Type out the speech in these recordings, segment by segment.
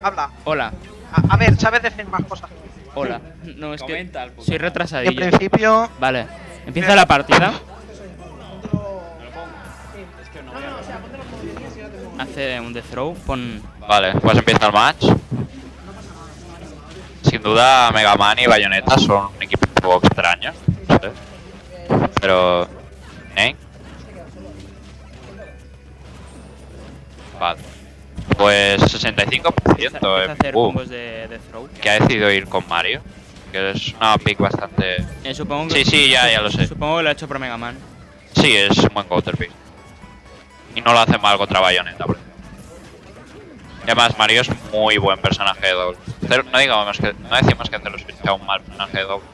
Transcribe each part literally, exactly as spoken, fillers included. Habla. Hola. A, a ver, sabes decir más cosas. Hola. No, es que soy retrasadillo. En principio... Vale. Empieza la partida. Hace un death throw, pon... Vale, pues empieza el match. Sin duda, Mega Man y Bayonetta son un equipo un poco extraño. No sé. Pero... ¿eh? Vale. Pues sesenta y cinco por ciento combos de, de throw. Que ha decidido ir con Mario, que es una pick bastante... Eh, supongo que sí, sí, ya, ya lo sé. Supongo que lo ha hecho por Mega Man. Sí, es un buen counter pick. Y no lo hace mal contra Bayonetta, por ejemplo. Y además Mario es muy buen personaje de doble. No digamos que, no decimos que Zero Suit sea un mal personaje de doble,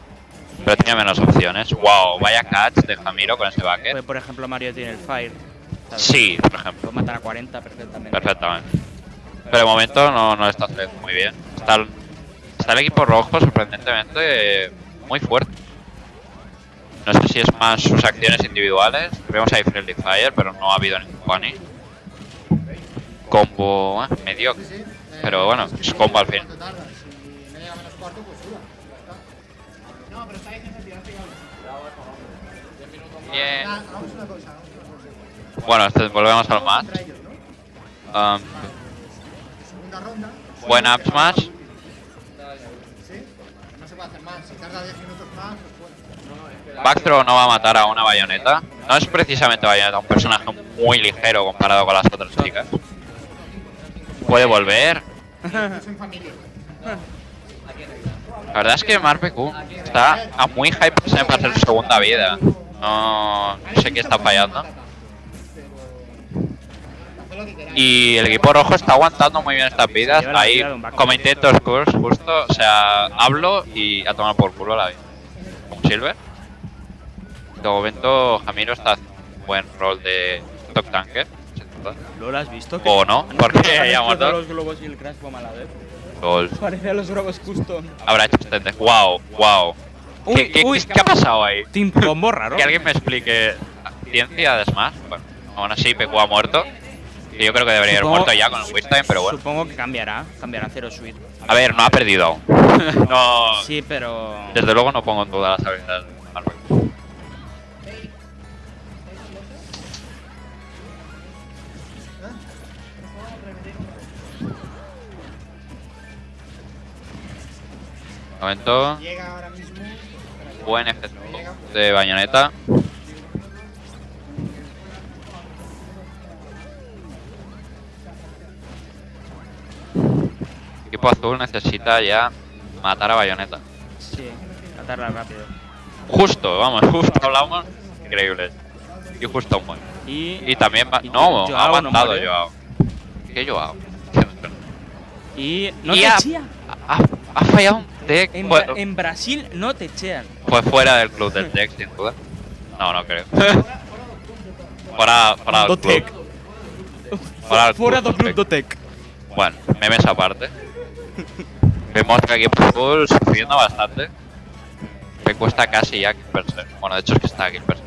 pero tiene menos opciones. Wow, vaya catch de Jamiro con ese bucket. Pues, por ejemplo, Mario tiene el Fire. ¿Sabes? Sí, por ejemplo. Puede matar a cuarenta perfectamente. Perfectamente. Pero de momento no, no está haciendo muy bien. Está el, está el equipo rojo sorprendentemente muy fuerte. No sé si es más sus acciones individuales. Vemos ahí Friendly Fire, pero no ha habido ningún punish. Combo eh, mediocre. Pero bueno, es combo al fin. Bien. Bueno, entonces volvemos al match. Um, Buen up smash. Sí, no se puede hacer más. Si tarda diez minutos más, pues bueno. Backthrow no va a matar a una Bayonetta. No es precisamente Bayonetta, un personaje muy ligero comparado con las otras chicas. Puede volver. La verdad es que marcpq está a muy high percent para hacer su segunda vida. No, no sé qué está fallando. Y el equipo rojo está aguantando muy bien estas vidas. Ahí comenté dos cursos justo. O sea, hablo y a tomar por culo la vida. Como Silver. De momento, Jamiro está haciendo un buen rol de top tanker. ¿Lo has visto? O no, porque ya muerto. Los globos y el crash bomb a la vez. Lol. Parece a los globos custom. Habrá hecho este. Wow, wow. ¿Qué, qué, uy, ¿qué ha pasado ahí? Team combo raro. Que alguien me explique. Ciencia de Smash. Bueno, aún así, P Q ha muerto. Yo creo que debería haber muerto ya con el Wisdom, pero bueno. Supongo que cambiará, cambiará Zero Suit. A ver, no ha perdido aún. No. Sí, pero... Desde luego no pongo en duda las habilidades de Marvel. Un momento. Buen efecto de Bayonetta. El equipo azul necesita ya matar a Bayonetta. Sí, matarla rápido. Justo, vamos, justo hablamos. Increíble. Y justo un buen. Y, y también va... y no, Joao ha aguantado no Joao. ¿Qué Joao? Y no y te ha, chean. Ha, ha fallado un deck. En, Bra bueno. en Brasil no te chean. Fue fuera del club del deck, sin duda. No, no creo. fuera fuera del club. Fuera, fuera del club do tech. Bueno, memes aparte. Vemos que aquí P Q sufriendo bastante. Me cuesta casi ya Kill Percent. Bueno, de hecho es que está Kill Percent.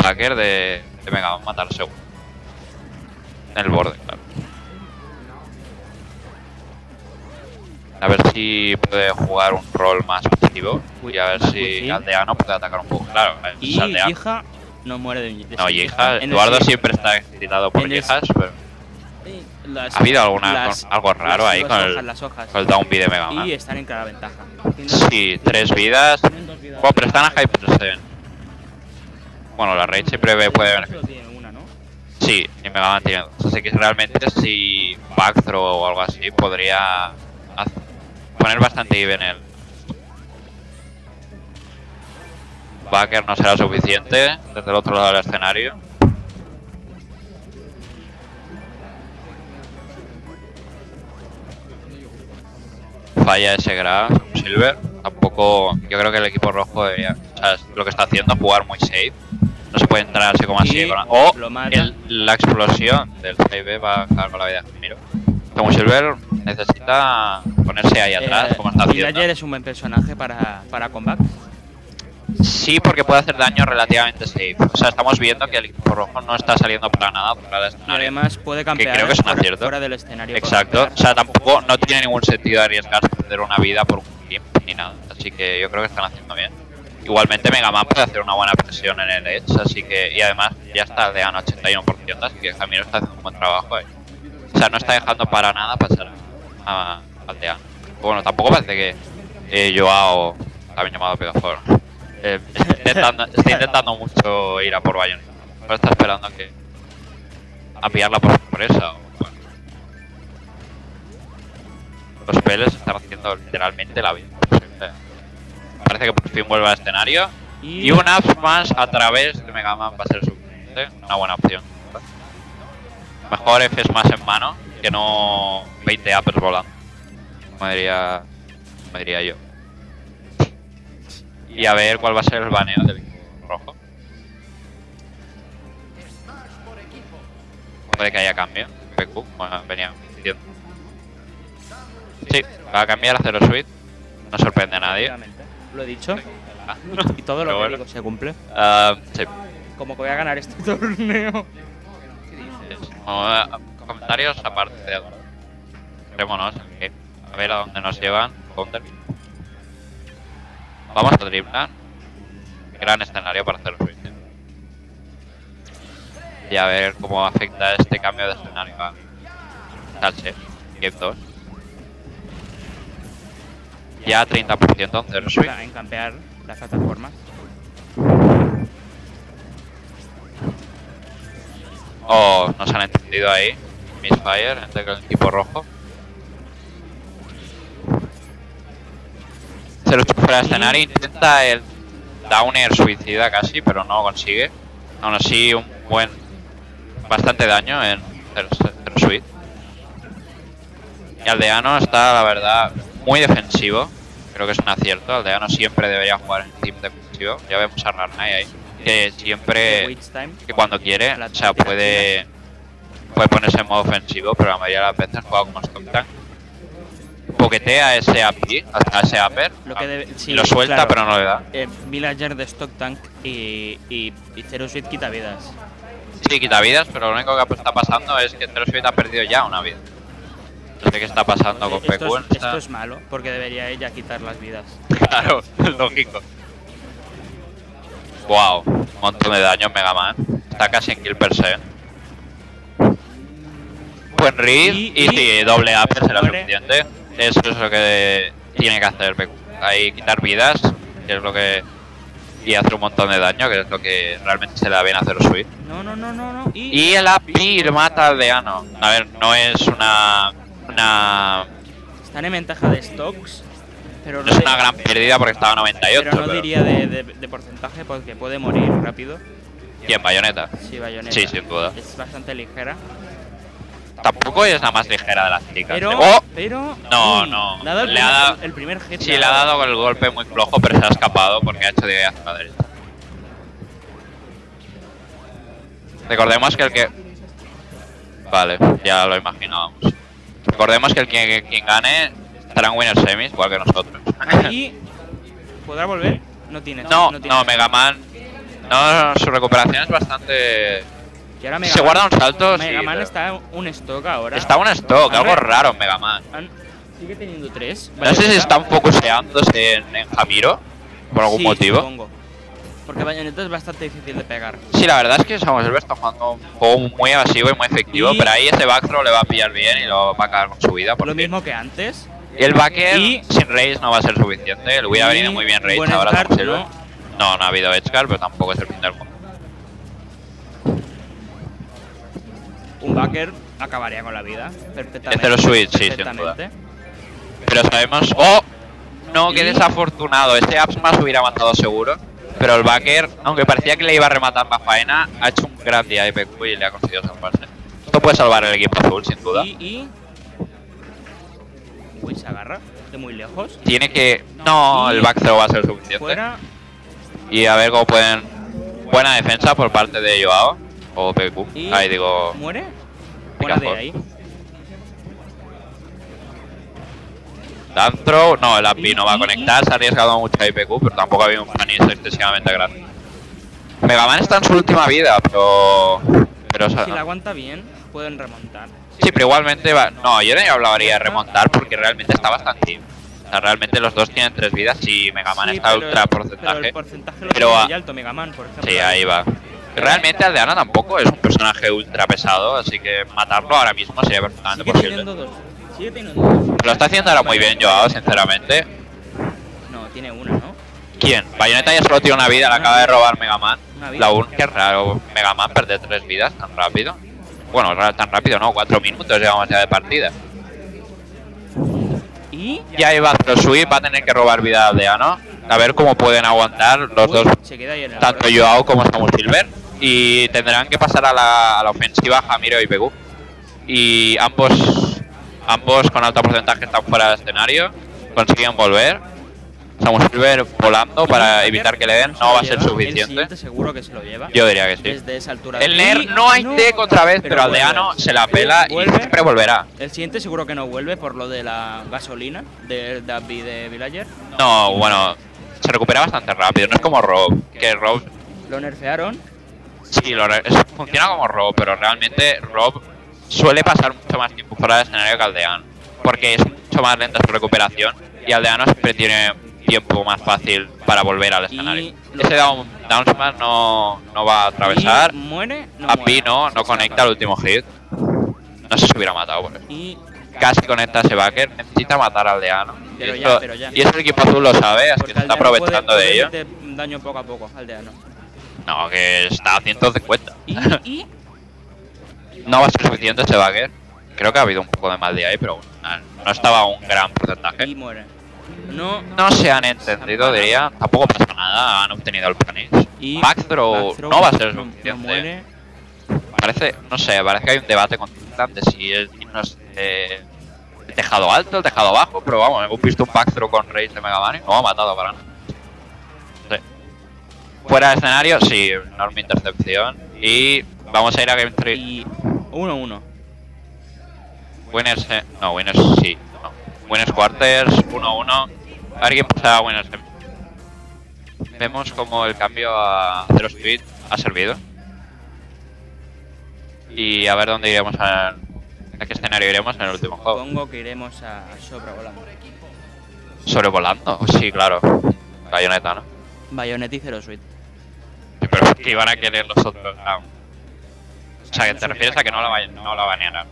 Hacker de, de Mega Man matar seguro. En el borde, claro. A ver si puede jugar un rol más positivo. Y a ver si Aldeano puede atacar un poco. Claro, y Yeeha no muere de un... No, Yeeha. Eduardo siempre está excitado por Yeehas, pero... Las, ¿ha habido alguna, las, algo raro las, ahí con, hojas, el, las hojas. con el downbeat de Mega Man? Y están en clara ventaja. Sí, tres vidas. vidas bueno, pero están a high percent. Bueno, la raid siempre puede, puede beneficiar. ¿No? Sí, y Mega Man tiene dos. Así que realmente si backthrow o algo así podría hacer, poner bastante even el... Backer no será suficiente desde el otro lado del escenario. Falla ese grab, Silver. Tampoco, yo creo que el equipo rojo debería, o sea, lo que está haciendo, jugar muy safe. No se puede entrar así como así. Con la, o el, la explosión del save va a acabar con la vida de Jamiro. Como Silver necesita ponerse ahí atrás, eh, como está haciendo. Y ayer es un buen personaje para, para combat. Sí, porque puede hacer daño relativamente safe. O sea, estamos viendo que el equipo rojo no está saliendo para nada para el escenario. Además puede campear, que creo que es un acierto. Fuera del escenario. Exacto. O sea, tampoco no tiene ningún sentido arriesgarse a perder una vida por un tiempo ni nada. Así que yo creo que están haciendo bien. Igualmente Mega Man puede hacer una buena presión en el edge, así que... Y además ya está Aldeano ochenta y uno por ciento, así que Jamiro está haciendo un buen trabajo ahí. O sea, no está dejando para nada pasar a Aldeano. Bueno, tampoco parece que eh, Joao, también llamado Pegafor, eh, intentando, está intentando mucho ir a por Bayonetta. Pero está esperando a que... a pillarla por sorpresa o... Bueno. Los peles están haciendo literalmente la vida. Parece que por fin vuelve al escenario. Y, y un up más a través de Mega Man va a ser suficiente. Una buena opción. Mejor F es más en mano que no veinte apes volando. Como diría, como diría yo. Y a ver cuál va a ser el baneo del equipo rojo. Puede que haya cambio. P Q, bueno, venía diciendo. Sí, va a cambiar a Zero Suit. No sorprende a nadie. Lo he dicho. Ah, y todo lo bueno. que digo se cumple. Uh, sí. Como que voy a ganar este torneo. ¿Qué dices? Uh, comentarios aparte de ahora. Vémonos. Okay. A ver a dónde nos llevan. Counter. Vamos a driblar. Gran escenario para hacer los vídeos. Y a ver cómo afecta este cambio de escenario. Salse. Game dos. Ya treinta por ciento de los en campear las plataformas. Oh, nos han entendido ahí. Misfire entre el equipo rojo. Se lo chupa fuera de escenario. Intenta el downer suicida casi, pero no lo consigue. Aún así, un buen. Bastante daño en el, el suite. Y Aldeano está, la verdad, muy defensivo, creo que es un acierto. Aldeano siempre debería jugar en team defensivo. Ya vemos a Rarnay ahí, que siempre, que cuando quiere, o sea, puede, puede ponerse en modo ofensivo, pero la mayoría de las veces juega como stop tank. Boquetea ese A P, hasta ese upper, lo, que debe, sí, lo suelta claro, pero no le da. Eh, Villager de stock tank y, y, y Zero Suit quita vidas. Sí, quita vidas, pero lo único que está pasando es que Zero Suit ha perdido ya una vida. No sé qué está pasando con P Q. Esto, es, esto es malo, porque debería ella quitar las vidas. Claro, lógico. Wow, un montón de daño en Mega Man. Está casi en kill per se. Buen read y, y, y sí, doble A P será suficiente. Eso es lo que tiene que hacer P Q. Ahí quitar vidas, que es lo que. Y hacer un montón de daño, que es lo que realmente se le da bien hacer los suite. No, no, no, no. no. Y, y el A P mata al Aldeano. A ver, no es una. Una... Están en ventaja de stocks, pero no, no es de... una gran pérdida porque estaba a noventa y ocho. Pero no pero... diría de, de, de porcentaje porque puede morir rápido. ¿Y en Bayonetta? Sí, Bayonetta. Sí, sin duda. Es bastante ligera. Tampoco es la más ligera de las chicas. Pero, oh, pero... No, no. Le primer, ha dado el primer hit. Sí, le ha dado con el golpe muy flojo, pero se ha escapado porque ha hecho de hacia la derecha. Recordemos que el que... Vale, ya lo imaginábamos. Recordemos que el quien, quien gane estará en Winner Semis, igual que nosotros. ¿Y podrá volver? No tiene. No, no, tiene. no Mega Man. No, su recuperación es bastante. Y ahora Mega Se Man, guarda un salto. Mega sí, Man pero... está un stock ahora. Está un stock, algo raro en Mega Man. Sigue teniendo tres. Vale, no sé si están focuseándose en, en Jamiro, por algún sí, motivo. Supongo. Porque Bayonetta es bastante difícil de pegar. Sí, la verdad es que SamuSilver está jugando un juego muy evasivo y muy efectivo, y... pero ahí ese back throw le va a pillar bien y lo va a cagar con su vida. Porque... Lo mismo que antes. Y el backer y... sin raise no va a ser suficiente, le hubiera y... venido muy bien raise ahora a SamuSilver. No. no, no ha habido edgeguard, pero tampoco es el fin del mundo. Un backer acabaría con la vida perfectamente. Este switch, sí, sin duda. Pero sabemos... ¡Oh! No, y... qué desafortunado. Este Absmas hubiera matado seguro. Pero el backer, aunque parecía que le iba a rematar más faena, ha hecho un gran día de P Q y le ha conseguido salvarse. Esto puede salvar el equipo azul, sin duda. Y, y... Uy, se agarra de muy lejos. Tiene que... No, y... el back throw va a ser suficiente. Fuera. Y a ver cómo pueden... Buena defensa por parte de Joao. O P Q. Y... Ahí digo... ¿Muere? Buena de ahí. Dantro, no, el A P I no va a conectar, se ha arriesgado mucho a I P Q, pero tampoco ha habido un panismo excesivamente grande. Mega Man está en su última vida, pero... pero si o sea, la aguanta bien, pueden remontar. Sí, pero igualmente va... No, yo no hablaría de remontar porque realmente está bastante... O sea, realmente los dos tienen tres vidas y Mega Man sí, está ultra porcentaje. Pero el porcentaje lo tiene muy alto Mega Man, por ejemplo. Sí, ahí va. Realmente Aldeano tampoco es un personaje ultra pesado, así que matarlo ahora mismo sería perfectamente posible. Lo está haciendo ahora muy bien Joao, sinceramente. No, tiene una, ¿no? ¿Quién? Bayonetta ya solo tiene una vida, la acaba de robar Mega Man. La un, que es raro, Mega Man perder tres vidas tan rápido. Bueno, tan rápido no, cuatro minutos llevamos ya de partida. Y ahí va Zero Suit, va a tener que robar vida a Aldeano. A ver cómo pueden aguantar los dos, tanto Joao como SamuSilver. Y tendrán que pasar a la, a la ofensiva Jamiro y P Q. Y ambos... Ambos con alto porcentaje están fuera del escenario. Consiguen volver. SamuSilver volando para evitar que le den. No va a ser suficiente. Seguro que se lo lleva. Yo diría que sí. El Ner no hay T contra vez, pero Aldeano se la pela y siempre volverá. El siguiente seguro que no vuelve por lo de la gasolina de David de Villager. No, bueno, se recupera bastante rápido. No es como Rob. Que Rob. ¿Lo nerfearon? Sí, lo funciona como Rob, pero realmente Rob suele pasar mucho más tiempo fuera del escenario que Aldeano, porque es mucho más lenta su recuperación y Aldeano siempre tiene tiempo más fácil para volver al escenario. Ese down, down smash no, no va a atravesar. Muere, no Api no, no conecta el último hit. No sé si hubiera matado por eso. Casi conecta ese backer, necesita matar a Aldeano. Pero ya, pero ya. Y ese equipo azul lo sabe, así que se está aprovechando de ello. Daño poco a poco, Aldeano. No, que está a ciento cincuenta. ¿Y? No va a ser suficiente ese bagger. Creo que ha habido un poco de mal día ahí, pero no estaba a un gran porcentaje. Y muere. No, no se han entendido, diría. Tampoco pasa nada, han obtenido el punish. Backthrow no va a ser suficiente. Parece, no sé, parece que hay un debate constante de si el no es eh, el tejado alto, el tejado bajo, pero vamos, hemos visto un backthrow con Rage de Mega Man y no ha matado para nada. Sí. Fuera de escenario, sí, enorme intercepción. Y vamos a ir a Game tres. Y... uno uno. Winners, eh, no, Winners sí. No. Winners Quarters, uno uno. A ver quién pasa a Winners. Vemos como el cambio a Zero Suit ha servido. Y a ver dónde iremos, a, a qué escenario iremos en el último juego. Supongo que iremos a sobrevolando. ¿Sobrevolando? Sí, claro. Bayonetta, ¿no? Bayonetta y Zero Suit. Sí, pero es que iban a querer los otros. Ah. O sea, que te refieres a que no la vayan, no la banearán.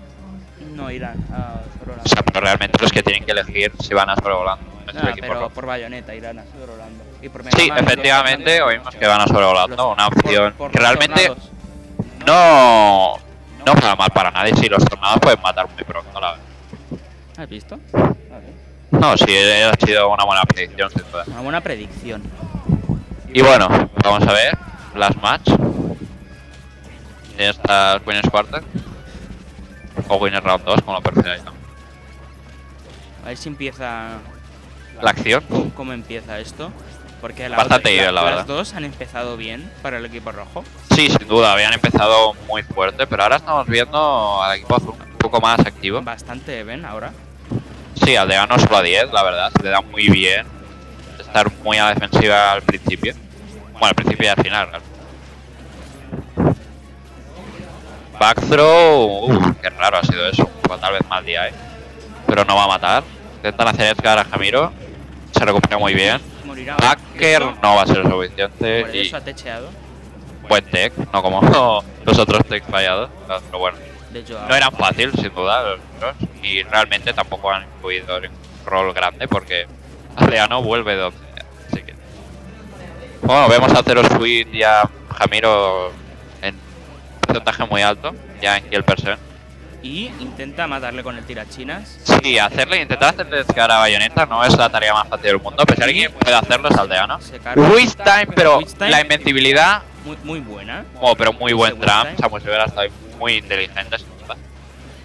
No irán a sobrevolando. O sea, pero realmente los que tienen que elegir si van a sobrevolando. No, ah, pero por, por Bayonetta irán a sobrevolando. Y por sí, Man, efectivamente, oímos que van a sobrevolando. Una opción por, por que realmente tornados. no no va mal para nadie. Si los tornados pueden matar muy pronto, la verdad. ¿Has visto? A no, sí, ha sido una buena predicción. Sin duda. Una buena predicción. Y bueno, vamos a ver las match. Estas Winners Quarter o Winners Round dos, como lo prefieráis. A ver si empieza la acción. ¿Cómo, cómo empieza esto? Porque la bastante otra, bien, la, la verdad. Las dos han empezado bien para el equipo rojo. Sí, sin duda, habían empezado muy fuerte, pero ahora estamos viendo al equipo azul un poco más activo. Bastante bien ahora. Sí, Aldeano solo a diez, la verdad, se le da muy bien estar muy a la defensiva al principio. Bueno, al principio y al final, claro. Back throw, uh, qué raro ha sido eso, tal vez mal día, eh. Pero no va a matar. Intentan hacer escar a Jamiro, se recupera muy bien. Backer no va a ser suficiente. Por eso ha techeado. Buen tech, no como no, los otros techs fallados, pero bueno. No eran fácil, sin duda, los otros, y realmente tampoco han incluido un rol grande porque Aldeano vuelve de donde sea, así que... Bueno, vemos a Zero Suit y a Jamiro porcentaje muy alto, ya en kill percent. Y intenta matarle con el tirachinas. Sí, hacerle, intentar hacerle descargar a Bayonetta no es la tarea más fácil del mundo, a pesar de que puede hacerlo es Aldeano. Wish time, pero Wish time la invencibilidad... Muy, muy buena. Oh, pero muy buen tramp, SamuSilver ha estado muy inteligente.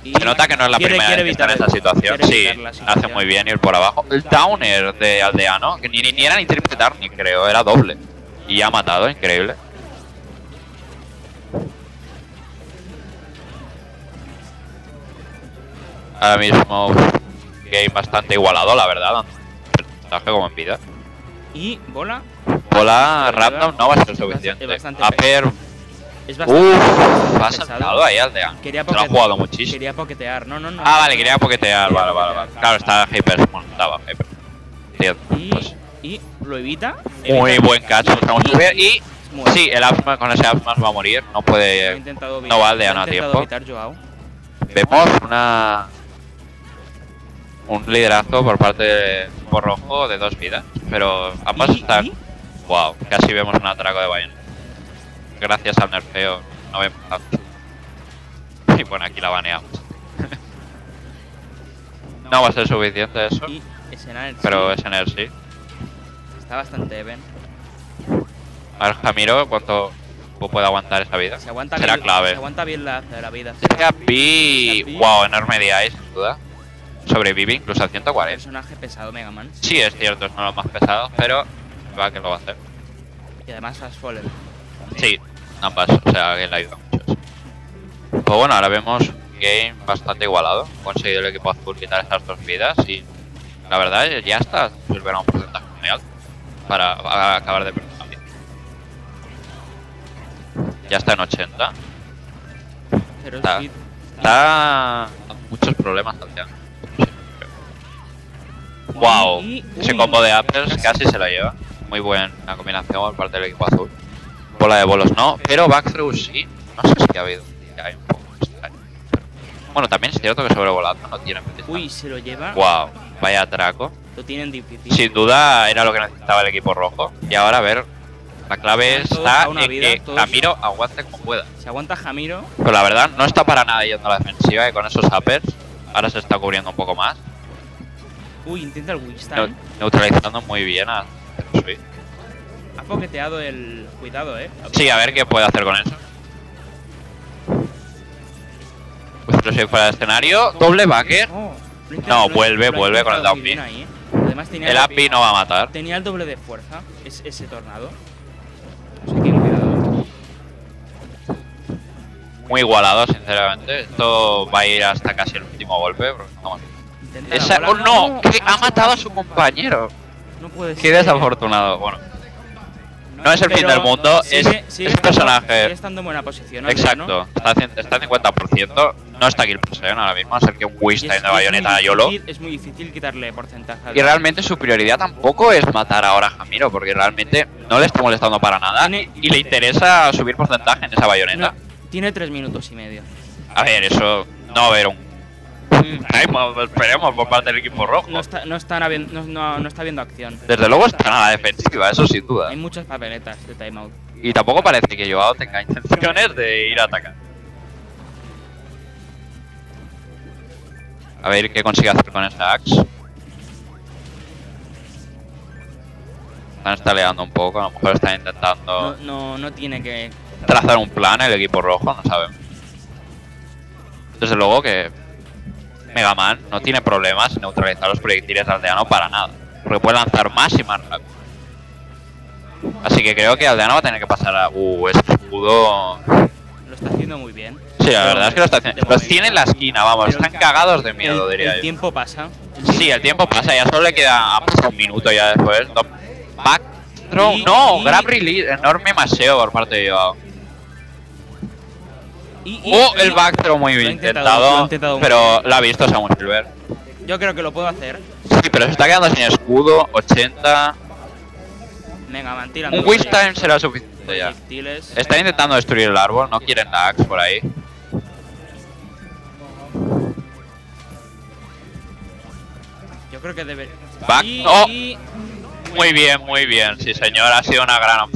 Y se nota que no es la quiere, primera quiere vez que está en esta situación. Sí, situación. Hace muy bien ir por abajo. El downer de Aldeano, que ni, ni era ni triple ni creo, era doble. Y ha matado, increíble. Ahora mismo game bastante igualado, la verdad, dando porcentaje como en vida. Y bola. Bola random no va a ser suficiente. Aper. Es bastante. Uff, ha saltado ahí Aldeano. Se lo ha jugado muchísimo. Quería poquetear, no, no, no. Ah, vale, quería poquetear, vale, vale, vale. Claro, está Hyper, estaba Hyper. Y lo evita. Muy buen catch. Y. Sí, el Absmash, con ese Absmash va a morir. No puede. No va Aldeano a tiempo. Vemos una. Un liderazgo por parte de Por Rojo de dos vidas, pero ambas están. Wow, casi vemos un atraco de Bayonetta. Gracias al nerfeo, no vemos tanto. Y bueno, aquí la baneamos. No va a ser suficiente eso. Pero es en él sí. Está bastante bien. A ver, Jamiro, ¿cuánto puede aguantar esa vida? Se aguanta Será bien, clave. Se aguanta bien la, la vida. Capi. Wow, enorme D I, sin duda. Sobrevive incluso a ciento cuarenta. Es un personaje pesado, Mega Man. Sí, es cierto, es uno de los más pesados, pero va que lo va a hacer. Y además fast follower. Sí, ambas, o sea, que le ayuda mucho. Pues bueno, ahora vemos un game bastante igualado. Ha conseguido el equipo azul quitar estas dos vidas y la verdad ya está, volverá a un porcentaje muy alto para acabar de perder también. Ya está en ochenta. Pero está, sí, está muchos problemas Aldeano. Wow, ese combo de uppers casi se lo lleva. Muy buena combinación por parte del equipo azul. Bola de bolos no, pero back through sí. No sé si ha habido un poco extraño. Bueno, también es cierto que sobrevolando no tiene petición. Uy, se lo lleva. Wow, vaya atraco. Lo tienen difícil. Sin duda era lo que necesitaba el equipo rojo. Y ahora a ver, la clave está en que Jamiro aguante como pueda. Se aguanta Jamiro. Pero la verdad no está para nada yendo a la defensiva y con esos uppers ahora se está cubriendo un poco más. Uy, intenta el Winston. Ne neutralizando muy bien a Zero Suit. Ha poqueteado el cuidado, eh. Sí, a ver qué puede hacer con eso. Zero Suit fuera de escenario. Doble backer. Oh, no, vuelve, vuelve con el down B. Eh. El up B no va a matar. Tenía el doble de fuerza, es ese tornado. No sé quién cuidado. Muy igualado, sinceramente. Esto va a ir hasta casi el último golpe, pero estamos bien. Esa, oh no, que ha matado a su compañero. No puede ser. Qué desafortunado. Bueno, no es el fin del mundo, es el personaje. Está en buena posición. Exacto, está en cincuenta por ciento. No está kill position ahora mismo, hacer que un Winston de Bayonetta a Yolo. Es muy difícil quitarle porcentaje. Y realmente su prioridad tampoco es matar ahora a Jamiro, porque realmente no le está molestando para nada. Y le interesa subir porcentaje en esa Bayonetta. Tiene tres minutos y medio. A ver, eso no va a haber un. Esperemos por parte del equipo rojo. No está, no está, no, no, no está viendo acción. Desde luego está a la defensiva, eso sin duda. Hay muchas papeletas de timeout. Y tampoco parece que Joao tenga intenciones de ir a atacar. A ver qué consigue hacer con esta axe. Están estaleando un poco, a lo mejor están intentando. No, no, no tiene que trazar un plan el equipo rojo, no sabemos. Desde luego que Mega Man no tiene problemas en neutralizar los proyectiles de Aldeano para nada, porque puede lanzar más y más rápido. Así que creo que Aldeano va a tener que pasar a... Uh, este escudo... Lo está haciendo muy bien. Sí, la verdad es que lo está haciendo... Los tiene en la esquina, vamos, están cagados de miedo, diría yo. El tiempo pasa. Sí, el tiempo pasa, ya solo le queda un minuto ya después. Back throw, no, grab release, enorme maseo por parte de Joao. Y, y, oh, el back throw muy bien intentado, intentado pero lo ha visto SamuSilver. Yo creo que lo puedo hacer. Sí, pero se está quedando sin escudo, ochenta. Venga, man, tirando. Un Wish Time será suficiente ya. Están intentando destruir el árbol, no quieren la axe por ahí. Yo creo que debe... Back... Oh. Muy bien, muy bien, sí señor, ha sido una gran opción.